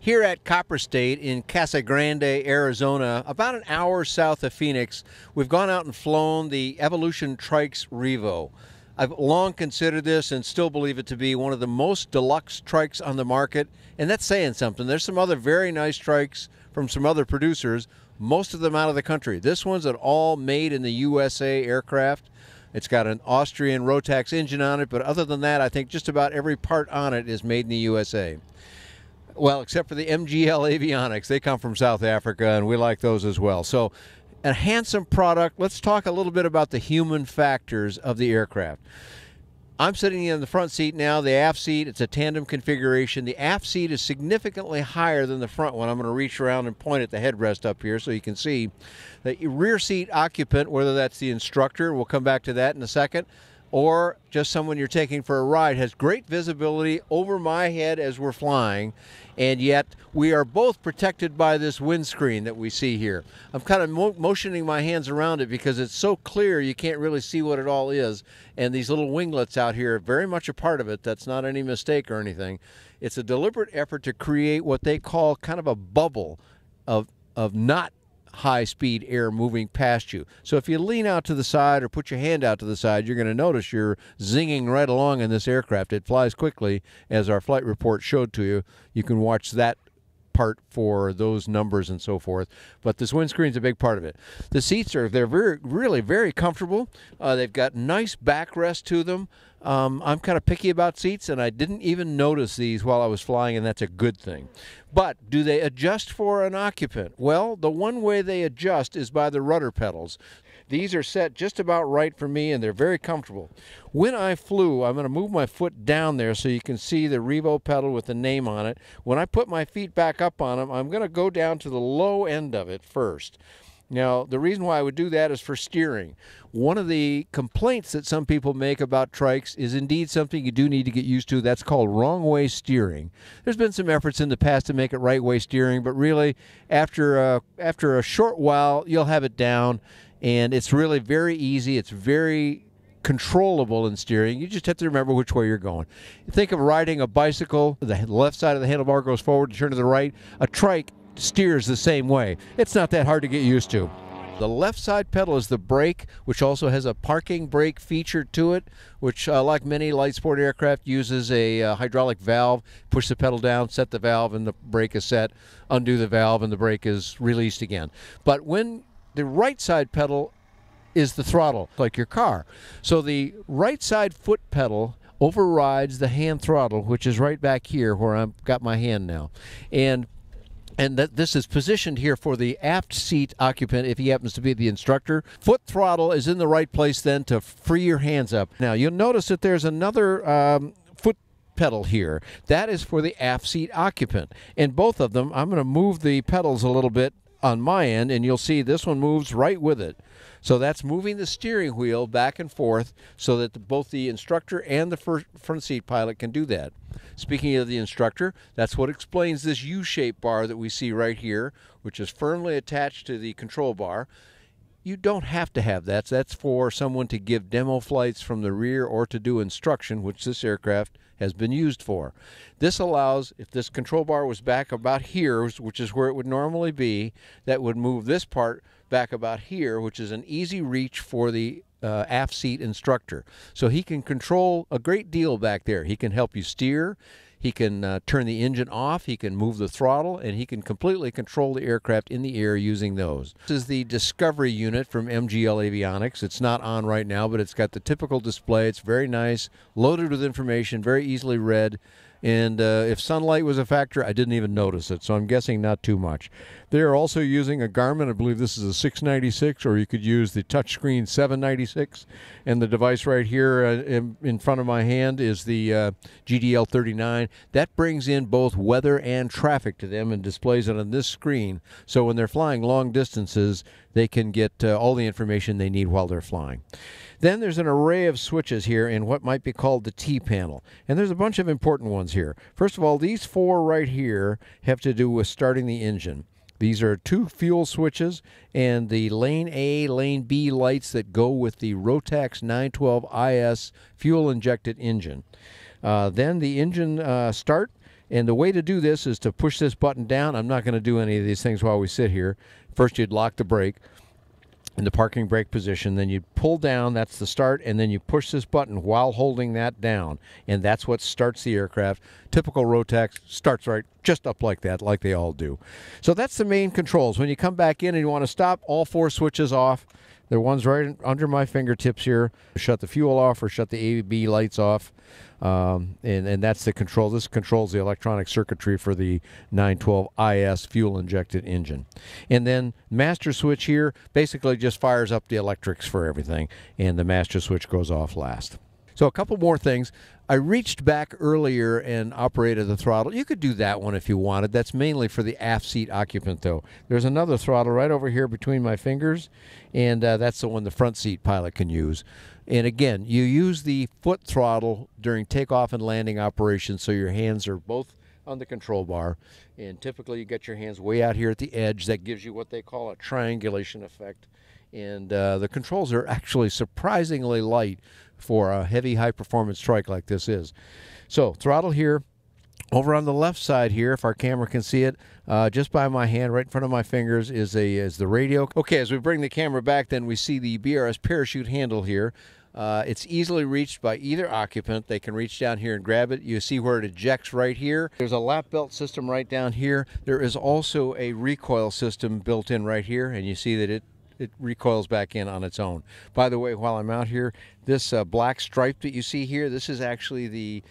Here at Copper State in Casa Grande, Arizona, about an hour south of Phoenix, we've gone out and flown the Evolution Trikes Revo. I've long considered this and still believe it to be one of the most deluxe trikes on the market, and that's saying something. There's some other very nice trikes from some other producers, most of them out of the country. This one's an all made in the USA aircraft. It's got an Austrian Rotax engine on it, but other than that, I think just about every part on it is made in the USA. Well, except for the MGL Avionics. They come from South Africa, and we like those as well. So a handsome product. Let's talk a little bit about the human factors of the aircraft. I'm sitting in the front seat now. The aft seat, it's a tandem configuration. The aft seat is significantly higher than the front one. I'm going to reach around and point at the headrest up here so you can see. The rear seat occupant, whether that's the instructor, we'll come back to that in a second, or just someone you're taking for a ride, has great visibility over my head as we're flying, and yet we are both protected by this windscreen that we see here. I'm kind of motioning my hands around it because it's so clear you can't really see what it all is, and these little winglets out here are very much a part of it. That's not any mistake or anything. It's a deliberate effort to create what they call kind of a bubble of not high-speed air moving past you. So if you lean out to the side or put your hand out to the side, you're going to notice you're zinging right along in this aircraft. It flies quickly, as our flight report showed to you. You can watch that part for those numbers and so forth, but this windscreen's a big part of it. The seats are, they're really very comfortable. They've got nice backrest to them. I'm kind of picky about seats, and I didn't even notice these while I was flying, and that's a good thing. But do they adjust for an occupant? Well, the one way they adjust is by the rudder pedals. These are set just about right for me, and they're very comfortable. When I flew, I'm going to move my foot down there so you can see the Revo pedal with the name on it. When I put my feet back up on them, I'm going to go down to the low end of it first. Now, the reason why I would do that is for steering. One of the complaints that some people make about trikes is indeed something you do need to get used to. That's called wrong-way steering. There's been some efforts in the past to make it right-way steering, but really, after a short while, you'll have it down, and it's really very easy. It's very controllable in steering. You just have to remember which way you're going. Think of riding a bicycle. The left side of the handlebar goes forward to turn to the right. A trike steers the same way. It's not that hard to get used to. The left side pedal is the brake, which also has a parking brake feature to it, which, like many light sport aircraft, uses a hydraulic valve. Push the pedal down, set the valve, and the brake is set. Undo the valve, and the brake is released again. But when the right side pedal is the throttle, like your car, so the right side foot pedal overrides the hand throttle, which is right back here where I've got my hand now. And that this is positioned here for the aft seat occupant if he happens to be the instructor. Foot throttle is in the right place then to free your hands up. Now you'll notice that there's another foot pedal here. That is for the aft seat occupant. And both of them, I'm going to move the pedals a little bit on my end, and you'll see this one moves right with it. So that's moving the steering wheel back and forth so that both the instructor and the front seat pilot can do that. Speaking of the instructor, that's what explains this U-shaped bar that we see right here, which is firmly attached to the control bar. You don't have to have that. That's for someone to give demo flights from the rear or to do instruction, which this aircraft has been used for. This allows, if this control bar was back about here, which is where it would normally be, that would move this part back about here, which is an easy reach for the aft seat instructor. So he can control a great deal back there. He can help you steer, he can turn the engine off, he can move the throttle, and he can completely control the aircraft in the air using those. This is the Discovery unit from MGL Avionics. It's not on right now, but it's got the typical display. It's very nice, loaded with information, very easily read. And if sunlight was a factor, I didn't even notice it, so I'm guessing not too much. They are also using a Garmin, I believe this is a 696, or you could use the touchscreen 796. And the device right here in front of my hand is the GDL 39. That brings in both weather and traffic to them and displays it on this screen. So when they're flying long distances, they can get all the information they need while they're flying. Then there's an array of switches here in what might be called the T-panel. And there's a bunch of important ones here. First of all, these four right here have to do with starting the engine. These are two fuel switches and the lane A, lane B lights that go with the Rotax 912IS fuel-injected engine. Then the engine start. And the way to do this is to push this button down. I'm not going to do any of these things while we sit here. First, you'd lock the brake in the parking brake position, then you pull down, that's the start, and then you push this button while holding that down, and that's what starts the aircraft. Typical Rotax starts right just up like that, like they all do. So that's the main controls. When you come back in and you want to stop, all four switches off. The one's right under my fingertips here. Shut the fuel off or shut the A/B lights off. And that's the control. This controls the electronic circuitry for the 912IS fuel-injected engine. And then master switch here basically just fires up the electrics for everything, and the master switch goes off last. So a couple more things. I reached back earlier and operated the throttle. You could do that one if you wanted. That's mainly for the aft seat occupant, though. There's another throttle right over here between my fingers, and that's the one the front seat pilot can use. And again, you use the foot throttle during takeoff and landing operations, so your hands are both on the control bar, and typically you get your hands way out here at the edge. That gives you what they call a triangulation effect. And the controls are actually surprisingly light for a heavy, high-performance trike like this is. So throttle here. Over on the left side here, if our camera can see it, just by my hand, right in front of my fingers, is the radio. Okay, as we bring the camera back, then we see the BRS parachute handle here. It's easily reached by either occupant. They can reach down here and grab it. You see where it ejects right here. There's a lap belt system right down here. There is also a recoil system built in right here, and you see that it recoils back in on its own. By the way, while I'm out here, this black stripe that you see here, this is actually the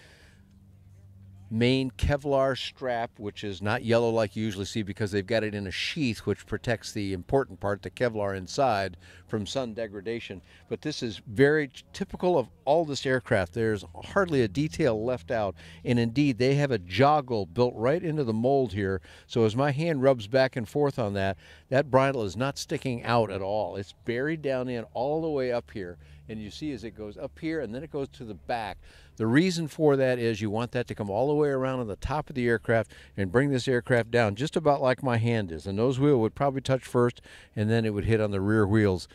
main Kevlar strap, which is not yellow like you usually see because they've got it in a sheath, which protects the important part, the Kevlar inside, from sun degradation. But this is very typical of all this aircraft. There's hardly a detail left out, and indeed they have a joggle built right into the mold here, so as my hand rubs back and forth on that bridle is not sticking out at all. It's buried down in all the way up here, and you see as it goes up here and then it goes to the back. The reason for that is you want that to come all the way around on the top of the aircraft and bring this aircraft down just about like my hand is. The nose wheel would probably touch first, and then it would hit on the rear wheels.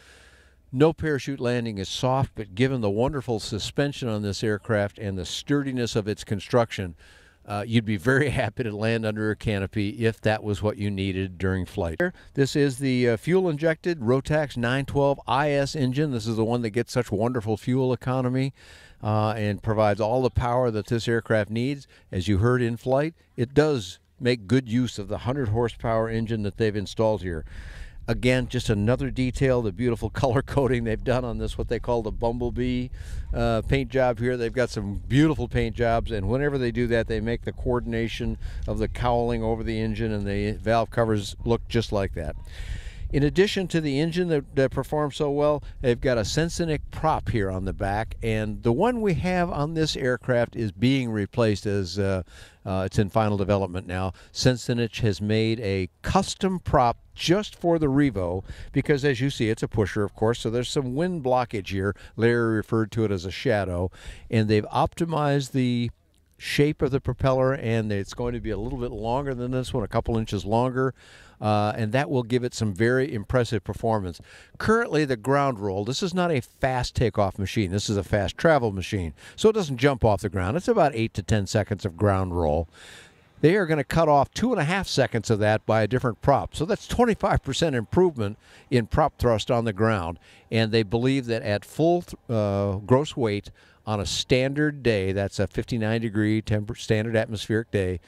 No parachute landing is soft, but given the wonderful suspension on this aircraft and the sturdiness of its construction, you'd be very happy to land under a canopy if that was what you needed during flight. This is the fuel-injected Rotax 912IS engine. This is the one that gets such wonderful fuel economy and provides all the power that this aircraft needs. As you heard in flight, it does make good use of the 100-horsepower engine that they've installed here. Again, just another detail, the beautiful color coating they've done on this, what they call the bumblebee paint job here. They've got some beautiful paint jobs, and whenever they do that, they make the coordination of the cowling over the engine and the valve covers look just like that. In addition to the engine that performs so well, they've got a Sensenich prop here on the back, and the one we have on this aircraft is being replaced as it's in final development now. Sensenich has made a custom prop just for the Revo because, as you see, it's a pusher, of course, so there's some wind blockage here. Larry referred to it as a shadow, and they've optimized the shape of the propeller, and it's going to be a little bit longer than this one, a couple inches longer, and that will give it some very impressive performance. Currently, the ground roll, this is not a fast takeoff machine. This is a fast travel machine, so it doesn't jump off the ground. It's about 8 to 10 seconds of ground roll. They are going to cut off 2.5 seconds of that by a different prop. So that's 25% improvement in prop thrust on the ground. And they believe that at full gross weight on a standard day, that's a 59-degree standard atmospheric day,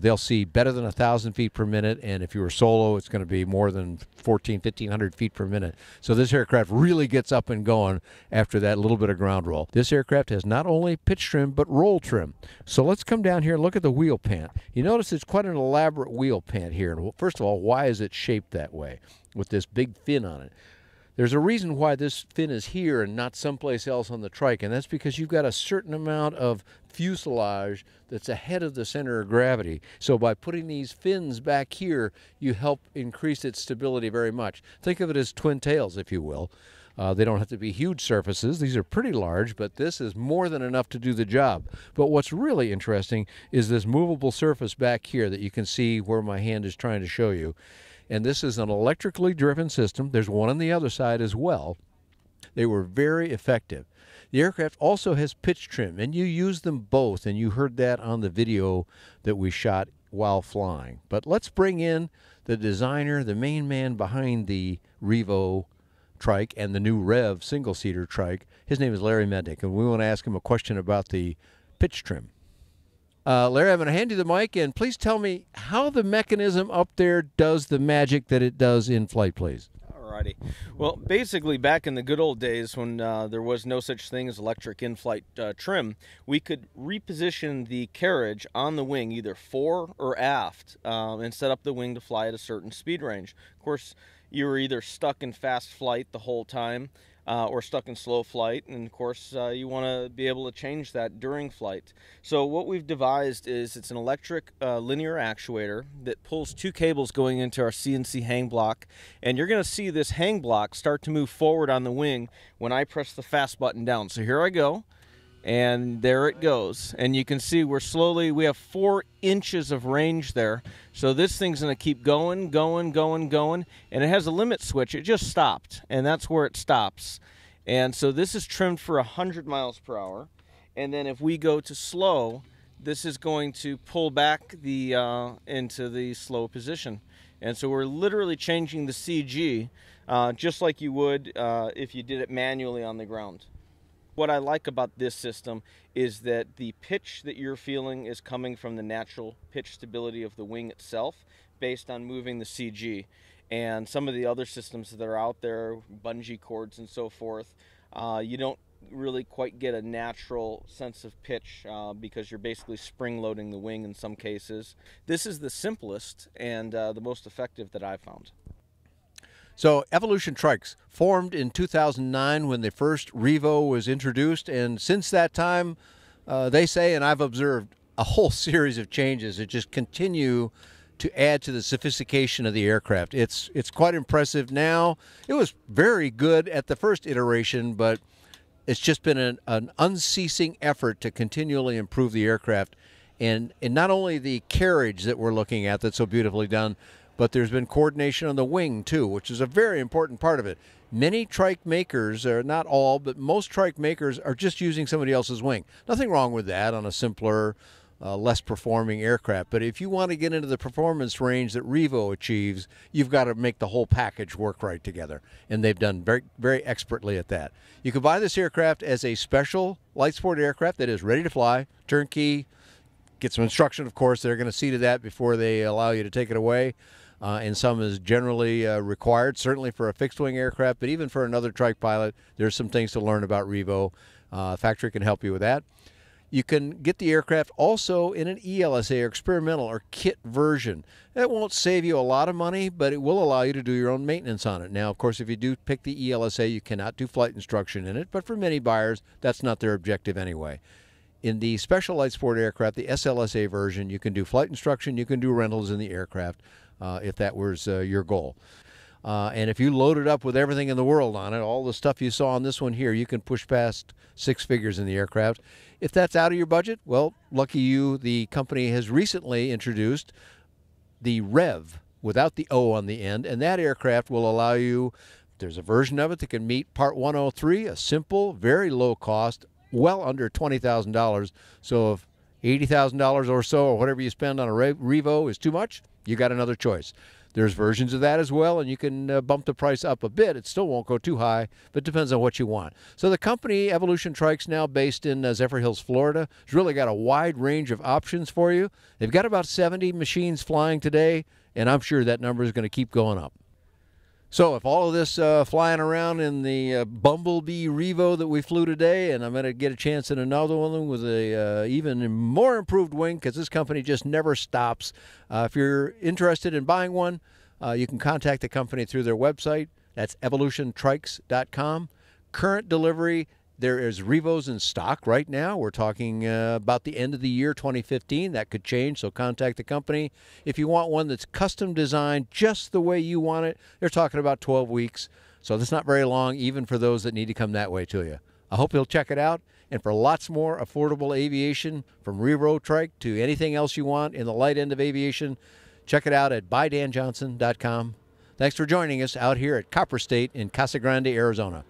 they'll see better than 1,000 feet per minute, and if you were solo, it's going to be more than 1,500 feet per minute. So this aircraft really gets up and going after that little bit of ground roll. This aircraft has not only pitch trim, but roll trim. So let's come down here and look at the wheel pant. You notice it's quite an elaborate wheel pant here. First of all, why is it shaped that way with this big fin on it? There's a reason why this fin is here and not someplace else on the trike, and that's because you've got a certain amount of fuselage that's ahead of the center of gravity. So by putting these fins back here, you help increase its stability very much. Think of it as twin tails, if you will. They don't have to be huge surfaces. These are pretty large, but this is more than enough to do the job. But what's really interesting is this movable surface back here that you can see where my hand is trying to show you. And this is an electrically driven system. There's one on the other side as well. They were very effective. The aircraft also has pitch trim, and you use them both, and you heard that on the video that we shot while flying. But let's bring in the designer, the main man behind the Revo trike and the new Rev single-seater trike. His name is Larry Mednick, and we want to ask him a question about the pitch trim. Larry, I'm going to hand you the mic, and please tell me how the mechanism up there does the magic that it does in flight, please. Alrighty. Well, basically, back in the good old days when there was no such thing as electric in-flight trim, we could reposition the carriage on the wing, either fore or aft, and set up the wing to fly at a certain speed range. Of course, you were either stuck in fast flight the whole time or stuck in slow flight, and of course you want to be able to change that during flight. So what we've devised is it's an electric linear actuator that pulls two cables going into our CNC hang block, and you're going to see this hang block start to move forward on the wing when I press the fast button down. So here I go, and there it goes, and you can see we're slowly, we have 4 inches of range there. So this thing's going to keep going, going, going, going, and it has a limit switch. It just stopped, and that's where it stops. And so this is trimmed for 100 miles per hour, and then if we go to slow, this is going to pull back the into the slow position. And so we're literally changing the CG just like you would if you did it manually on the ground. What I like about this system is that the pitch that you're feeling is coming from the natural pitch stability of the wing itself based on moving the CG. And some of the other systems that are out there, bungee cords and so forth, you don't really quite get a natural sense of pitch because you're basically spring loading the wing in some cases. This is the simplest and the most effective that I've found. So Evolution Trikes, formed in 2009 when the first Revo was introduced, and since that time, they say, and I've observed, a whole series of changes that just continue to add to the sophistication of the aircraft. It's quite impressive now. It was very good at the first iteration, but it's just been an unceasing effort to continually improve the aircraft, and not only the carriage that we're looking at that's so beautifully done, but there's been coordination on the wing too, which is a very important part of it. Many trike makers, or not all, but most trike makers are just using somebody else's wing. Nothing wrong with that on a simpler, less performing aircraft. But if you want to get into the performance range that Revo achieves, you've got to make the whole package work right together. And they've done very, very expertly at that. You can buy this aircraft as a special light sport aircraft that is ready to fly, turnkey, get some instruction, of course. They're going to see to that before they allow you to take it away. And some is generally required, certainly for a fixed-wing aircraft, but even for another trike pilot, there's some things to learn about Revo. Factory can help you with that. You can get the aircraft also in an ELSA or experimental or kit version. That won't save you a lot of money, but it will allow you to do your own maintenance on it. Now, of course, if you do pick the ELSA, you cannot do flight instruction in it, but for many buyers, that's not their objective anyway. In the special light sport aircraft, the SLSA version, you can do flight instruction, you can do rentals in the aircraft, if that was your goal. And if you load it up with everything in the world on it, all the stuff you saw on this one here, you can push past six figures in the aircraft. If that's out of your budget, well, lucky you, the company has recently introduced the Rev without the O on the end, and that aircraft will allow you, there's a version of it that can meet Part 103, a simple, very low cost, well under $20,000. So if $80,000 or so, or whatever you spend on a Revo is too much, you got another choice. There's versions of that as well, and you can bump the price up a bit. It still won't go too high, but depends on what you want. So the company, Evolution Trikes, now based in Zephyrhills, Florida, has really got a wide range of options for you. They've got about 70 machines flying today, and I'm sure that number is going to keep going up. So if all of this flying around in the Bumblebee Revo that we flew today, and I'm going to get a chance in another one with a even more improved wing, because this company just never stops. If you're interested in buying one, you can contact the company through their website. That's EvolutionTrikes.com. Current delivery, there is Revos in stock right now. We're talking about the end of the year 2015. That could change, so contact the company. If you want one that's custom designed just the way you want it, they're talking about 12 weeks. So that's not very long, even for those that need to come that way to you. I hope you'll check it out. And for lots more affordable aviation, from Revo Trike to anything else you want in the light end of aviation, check it out at buydanjohnson.com. Thanks for joining us out here at Copper State in Casa Grande, Arizona.